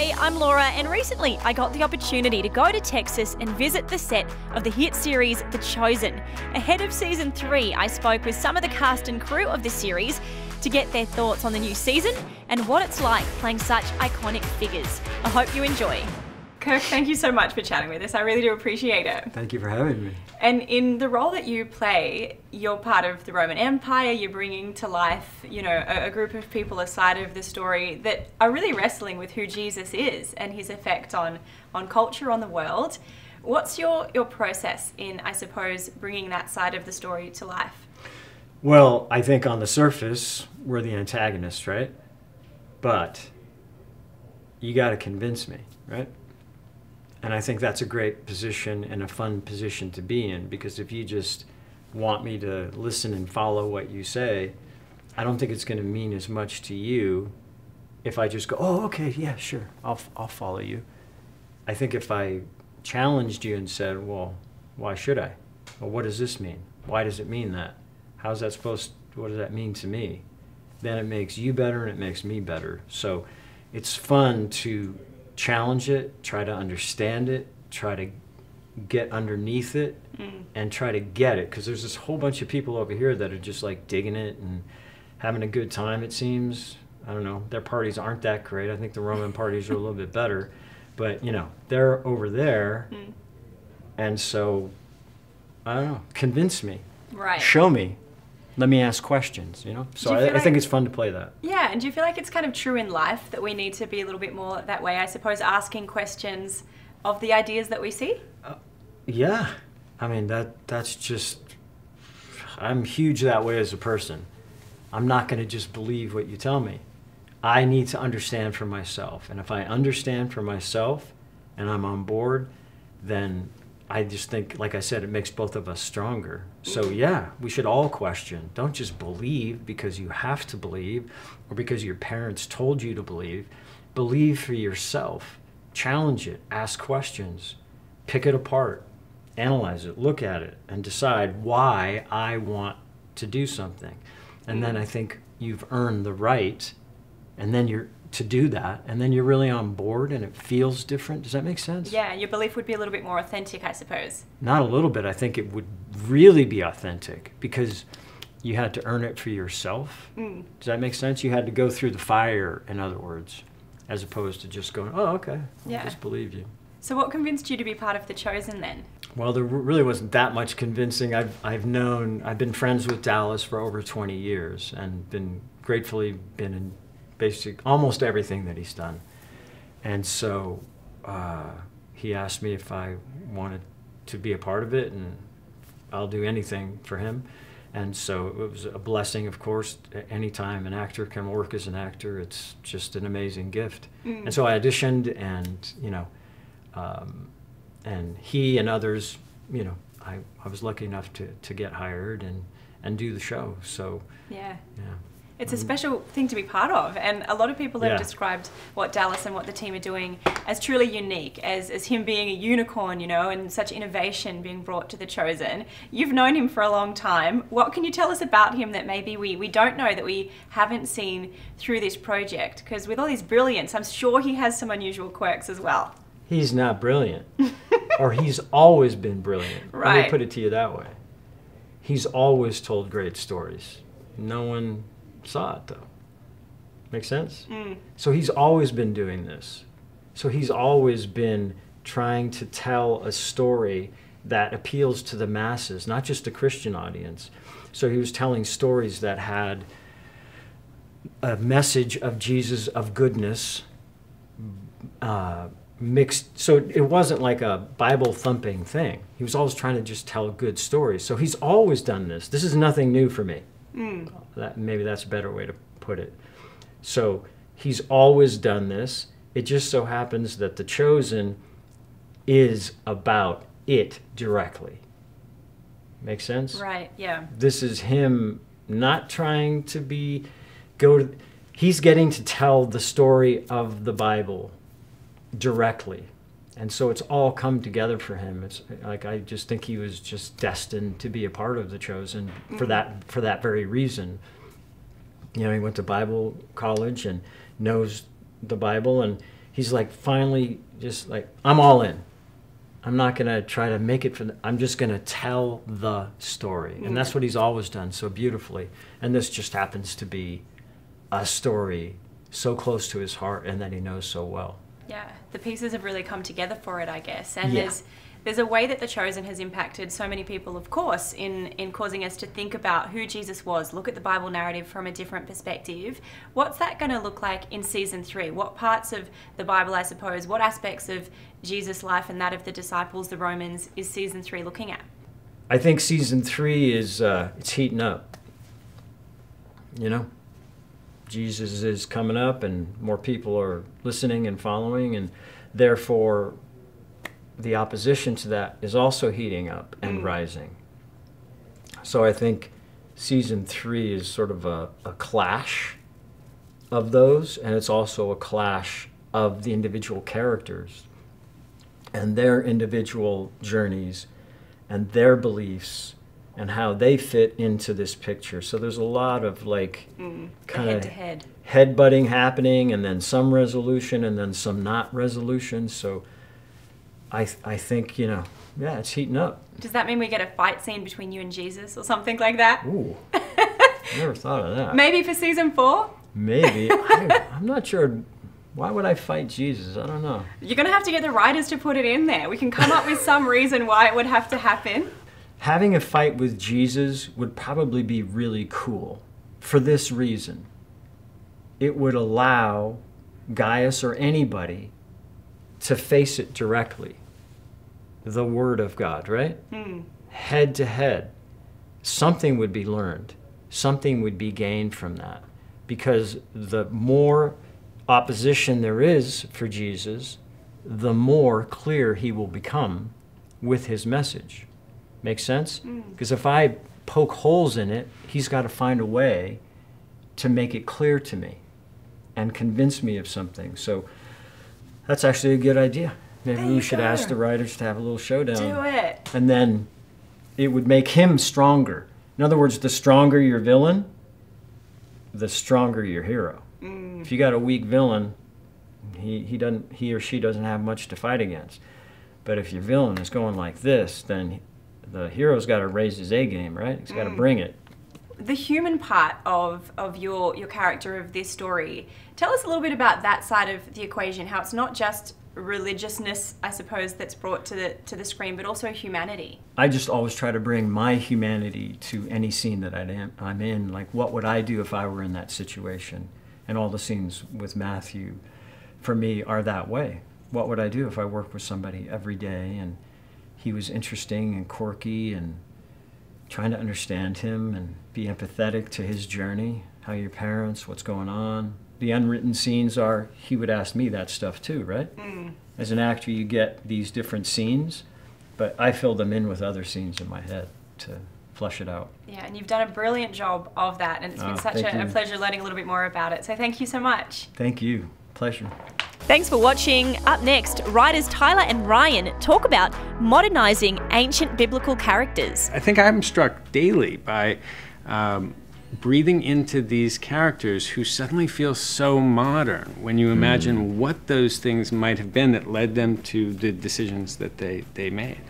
Hey, I'm Laura, and recently I got the opportunity to go to Texas and visit the set of the hit series The Chosen. Ahead of season 3, I spoke with some of the cast and crew of the series to get their thoughts on the new season and what it's like playing such iconic figures. I hope you enjoy. Kirk, thank you so much for chatting with us. I really do appreciate it. Thank you for having me. And in the role that you play, you're part of the Roman Empire. You're bringing to life, you know, a group of people, a side of the story that are really wrestling with who Jesus is and his effect on culture, on the world. What's your process in, I suppose, bringing that side of the story to life? Well, I think on the surface, we're the antagonists, right? But you got to convince me, right? And I think that's a great position and a fun position to be in, because if you just want me to listen and follow what you say, I don't think it's going to mean as much to you if I just go, oh, okay, yeah, sure, I'll follow you. I think if I challenged you and said, well, why should I? Well, what does this mean? Why does it mean that? How's that supposed to, what does that mean to me? Then it makes you better and it makes me better. So it's fun to challenge it, try to understand it, try to get underneath it, and try to get it, because there's this whole bunch of people over here that are just like digging it and having a good time, it seems. I don't know, their parties aren't that great. I think the Roman parties are a little bit better, but you know, they're over there, and so, I don't know, convince me, right? Show me. Let me ask questions, you know? So I think it's fun to play that. Yeah, and do you feel like it's kind of true in life that we need to be a little bit more that way, I suppose, asking questions of the ideas that we see? Yeah. I mean, that's just, I'm huge that way as a person. I'm not going to just believe what you tell me. I need to understand for myself. And if I understand for myself and I'm on board, then I just think, like I said, it makes both of us stronger. So yeah, we should all question. Don't just believe because you have to believe or because your parents told you to believe. Believe for yourself. Challenge it. Ask questions. Pick it apart. Analyze it. Look at it and decide why I want to do something. And then I think you've earned the right, and then you're to do that, and then you're really on board and it feels different. Does that make sense? Yeah, your belief would be a little bit more authentic, I suppose. Not a little bit. I think it would really be authentic because you had to earn it for yourself. Does that make sense? You had to go through the fire, in other words, as opposed to just going, oh, okay, I just believe you. So what convinced you to be part of The Chosen then? Well, there really wasn't that much convincing. I've been friends with Dallas for over 20 years and been gratefully been in basically almost everything that he's done. And so he asked me if I wanted to be a part of it, and I'll do anything for him. And so it was a blessing, of course. Anytime an actor can work as an actor, it's just an amazing gift. And so I auditioned, and you know, and he and others, you know, I was lucky enough to get hired and do the show. So yeah. It's a special thing to be part of, and a lot of people have described what Dallas and what the team are doing as truly unique, as him being a unicorn, you know, and such innovation being brought to The Chosen. You've known him for a long time. What can you tell us about him that maybe we don't know, that we haven't seen through this project? Because with all his brilliance, I'm sure he has some unusual quirks as well. He's not brilliant, or he's always been brilliant. Right. Let me put it to you that way. He's always told great stories. No one saw it, though. Make sense? So he's always been doing this. So he's always been trying to tell a story that appeals to the masses, not just the Christian audience. So he was telling stories that had a message of Jesus, of goodness, mixed. So it wasn't like a Bible-thumping thing. He was always trying to just tell good stories. So he's always done this. This is nothing new for me. Maybe that's a better way to put it. So he's always done this. It just so happens that The Chosen is about it directly. Make sense? Right, yeah. This is him not trying to be, he's getting to tell the story of the Bible directly. And so it's all come together for him. It's like, I just think he was just destined to be a part of The Chosen for that very reason. You know, he went to Bible college and knows the Bible, and he's like finally just like, I'm all in. I'm not going to try to make it for the, I'm just going to tell the story. And that's what he's always done so beautifully. And this just happens to be a story so close to his heart and that he knows so well. Yeah, the pieces have really come together for it, I guess. And yeah. There's a way that The Chosen has impacted so many people, of course, in causing us to think about who Jesus was, look at the Bible narrative from a different perspective. What's that going to look like in season 3? What parts of the Bible, I suppose, what aspects of Jesus' life and that of the disciples, the Romans, is season 3 looking at? I think season 3 is, it's heating up, you know? Jesus is coming up and more people are listening and following, and therefore the opposition to that is also heating up and rising. So I think season 3 is sort of a clash of those, and it's also a clash of the individual characters and their individual journeys and their beliefs and how they fit into this picture. So there's a lot of like kind of headbutting happening, and then some resolution and then some not resolution. So I think, you know, yeah, it's heating up. Does that mean we get a fight scene between you and Jesus or something like that? Ooh, never thought of that. Maybe for season 4? Maybe. I'm not sure. Why would I fight Jesus? I don't know. You're going to have to get the writers to put it in there. We can come up with some reason why it would have to happen. Having a fight with Jesus would probably be really cool for this reason. It would allow Gaius or anybody to face it directly. The Word of God, right? Head to head. Something would be learned. Something would be gained from that. Because the more opposition there is for Jesus, the more clear he will become with his message. Make sense? Because if I poke holes in it, he's got to find a way to make it clear to me and convince me of something. So that's actually a good idea. Maybe we should ask the writers to have a little showdown. Do it. And then it would make him stronger. In other words, the stronger your villain, the stronger your hero. If you got a weak villain, he or she doesn't have much to fight against. But if your villain is going like this, then the hero's got to raise his A game, right? He's got to bring it. The human part of your character of this story, tell us a little bit about that side of the equation, how it's not just religiousness, I suppose, that's brought to the screen, but also humanity. I just always try to bring my humanity to any scene that I'm in. Like, what would I do if I were in that situation? And all the scenes with Matthew, for me, are that way. What would I do if I worked with somebody every day and he was interesting and quirky, and trying to understand him and be empathetic to his journey, how your parents, what's going on. The unwritten scenes are, he would ask me that stuff too, right? As an actor, you get these different scenes, but I fill them in with other scenes in my head to flesh it out. Yeah, and you've done a brilliant job of that, and it's been such a pleasure learning a little bit more about it. So thank you so much. Thank you. Pleasure. Thanks for watching. Up next, writers Tyler and Ryan talk about modernizing ancient biblical characters. I think I'm struck daily by breathing into these characters who suddenly feel so modern when you imagine what those things might have been that led them to the decisions that they made.